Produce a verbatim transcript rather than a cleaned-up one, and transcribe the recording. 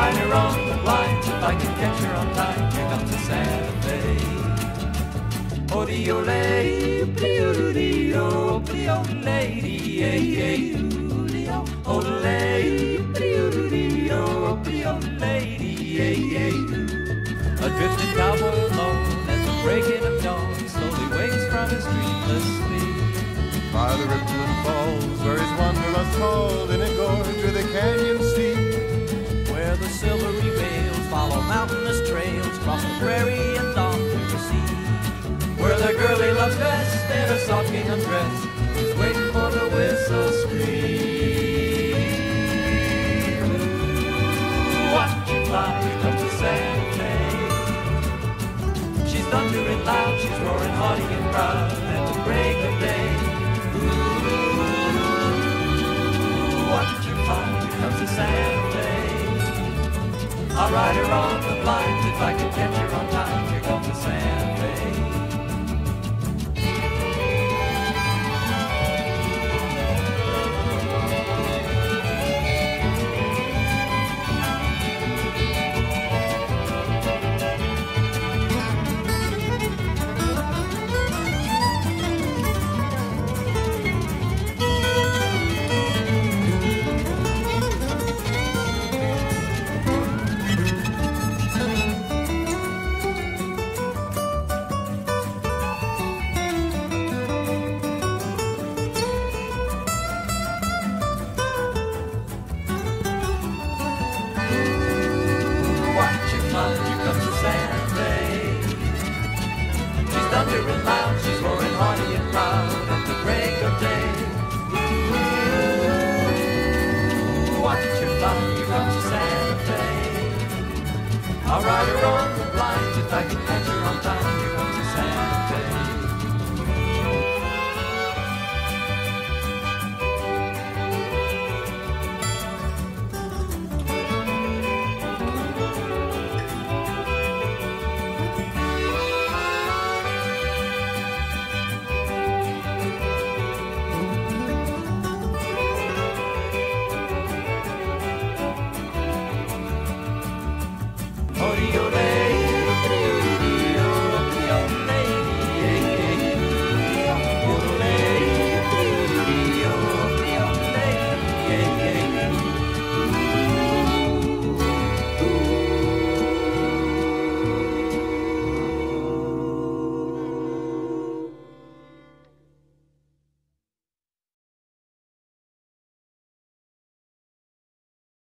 ride her on the blind. If I can catch her on time, take up to Santa Fe. Odi ole, pleo deo, pleo lady, ay deo, ole, pleo deo, pleo lady, ay deo. A drifting cowboy alone at the breaking of dawn slowly wakes from his dreamless sleep by the rippling falls where his wanderlust hauled in a gorge with a canyon steep. The silvery veils follow mountainous trails cross the prairie and on through the sea. Where the girlie loves best, in a softly undressed, is waiting for the whistle scream. Ooh, watch you fly, you come to Santa Fe. She's thundering loud, she's roaring haughty and proud at the break of day. Ooh, watch you fly, you come to Santa Fe. I'll ride her on the blinds if I can catch her on time. Here comes the Santa Fe. Thundering loud, she's roaring haughty and proud at the break of day. Ooh, watch her fly, you come to Santa Fe. I'll ride her on the blind if I can catch her on time.